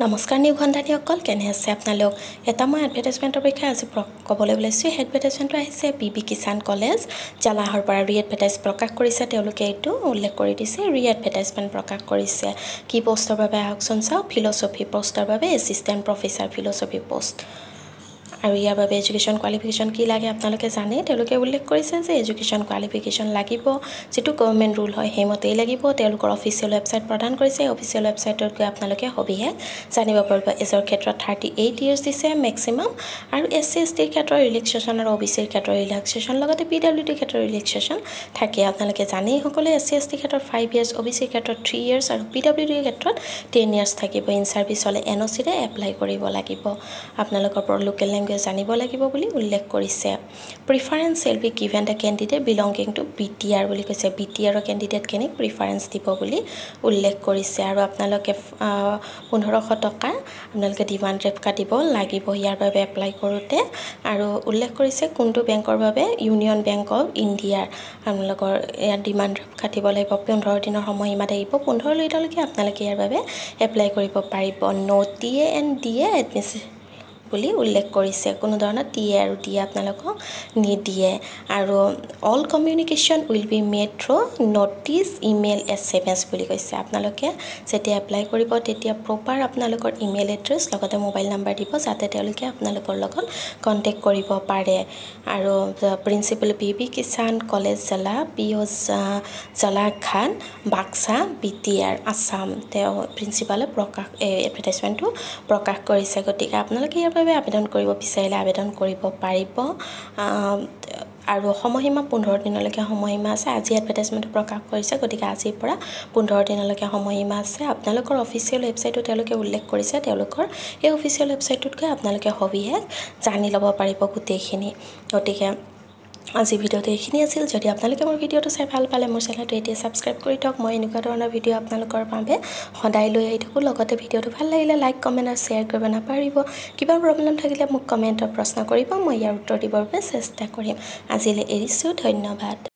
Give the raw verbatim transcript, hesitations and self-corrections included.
नमस्कार न्यू घंटानी अकल केने आसे आपना लोग एटा म एडवर्टाइजमेंट अपेक्षा आसे कबले बुलाइसु एडवर्टाइजमेंट आसे बीबी किसान कॉलेज जालाहर पारा रि एडवर्टाइज प्रकाश करिसे तेलुके एतु उल्लेख करि दिसे रि एडवर्टाइजमेंट प्रकाश करिसे की पोस्टर बाबे आक्सन सा फिलोसफी पोस्टर बाबे असिस्टेंट प्रोफेसर फिलोसफी पोस्ट आरो या बाबे एजुकेशन क्वालिफिकेशन की लागे आपना लोके जाने तेलुके उल्लेख करिसे जे एजुकेशन क्वालिफिकेशन लागिबो जेतु गवर्नमेंट रूल होय हेमते लागिबो तेलुकर ऑफिशियल वेबसाइट प्रदान करिसे ऑफिशियल वेबसाइट ओके आपना लोके हबिहे जानिब परबा एजर क्षेत्र अड़तीस इयर्स दिसे मैक्सिमम आरो एससी/एसटी क्षेत्र रिलैक्सेशन आरो ओबीसी क्षेत्र रिलैक्सेशन लगते पीडब्ल्यूडी क्षेत्र रिलैक्सेशन थाके आपना लोके जाने हकले एससी/एसटी क्षेत्र पाँच इयर्स ओबीसी क्षेत्र तीन इयर्स आरो पीडब्ल्यूडी क्षेत्र दस इयर्स थाकिबो इन सर्विस हले एनओसी रे एप्लाई करिबो लागिबो आपना लोकर लोकल जानिब লাগিব বুলি उल्लेख কৰিছে preference shall be given the candidate belonging to BTR বুলি কৈছে বিটিআৰ ক্যান্ডিডেট কেনে প্ৰিফাৰেন্স দিব বুলি উল্লেখ কৰিছে আৰু আপোনালোকে পোন্ধৰশ টকা আপোনালোকে ডিমান্ড ড্ৰাফ্ট কাটিব লাগিব ইয়াৰ বাবে এপ্লাই কৰোতে আৰু উল্লেখ কৰিছে কোনটো বেংকৰ বাবে ইউনিয়ন বেংক অফ ইণ্ডিয়া আপোনালোকৰ ডিমান্ড ড্ৰাফ্ট কাটিব লাগিব পোন্ধৰ দিনৰ সময়মা দিব পোন্ধৰ দিনলৈকে আপোনালোকে ইয়াৰ বাবে এপ্লাই কৰিব পাৰিব নটিএ এণ্ড ডিএ এডমিশন বুলি উল্লেখ কৰিছে কোনো ধৰণৰ টিএ আৰু ডি আপোনালোকক নিদিয়ে আৰু all communication will be made through notice email SMS বুলি কৈছে আপোনালোকে যেতিয়া এপ্লাই কৰিব তেতিয়া প্ৰপাৰ আপোনালোকৰ ইমেইল এড্ৰেছ লগতে মোবাইল নাম্বাৰ দিব যাতে তেওঁলোকে আপোনালোকৰ লগত কন্টেক্ট কৰিব পাৰে আৰু প্ৰিন্সিপাল বিবি কিষাণ কলেজ জালা পিও জালা খান বাক্সা বিটিআৰ আসাম তেওঁ প্ৰিন্সিপালে প্ৰকাশ এডভাৰটাইজমেণ্টটো প্ৰকাশ কৰিছে গতিকে আপোনালোকে বাবে আবেদন কৰিব বিচাৰিলে আবেদন কৰিব পাৰিব আৰু সময়মা পোন্ধৰ দিনলৈকে সময়মা আছে আজি এডভাৰটাইজমেণ্ট প্ৰকাশ কৰিছে গতিকে আজিৰ পৰা পোন্ধৰ দিনলৈকে সময়মা আছে আপোনালোকৰ অফিচিয়েল ৱেবসাইটত তেওঁলোকে উল্লেখ কৰিছে তেওঁলোকৰ এই অফিচিয়েল ৱেবসাইটত গৈ আপোনালোকে হবিহে জানি ল'ব পাৰিব গুটেখিনি গতিকে আজি ভিডিওতে এখিনি আছিল যদি আপোনালোকে মোৰ ভিডিওটো চাই ভাল পালে মোৰ চেনেলটো এতিয়া সাবস্ক্ৰাইব কৰি থক মই এনেকুৱা ধৰণৰ ভিডিও আপোনালোকৰ বাবে সদায় লৈ আহি থাকো লগতে ভিডিওটো ভাল লাগিলে লাইক কমেন্ট আৰু শেয়াৰ কৰিব নাপাৰিব কিবা প্ৰবলেম থাকিলে মোক কমেন্টত প্ৰশ্ন কৰিব মই ইয়াৰ উত্তৰ দিবৰ চেষ্টা কৰিম আজিলৈ এৰিছো ধন্যবাদ।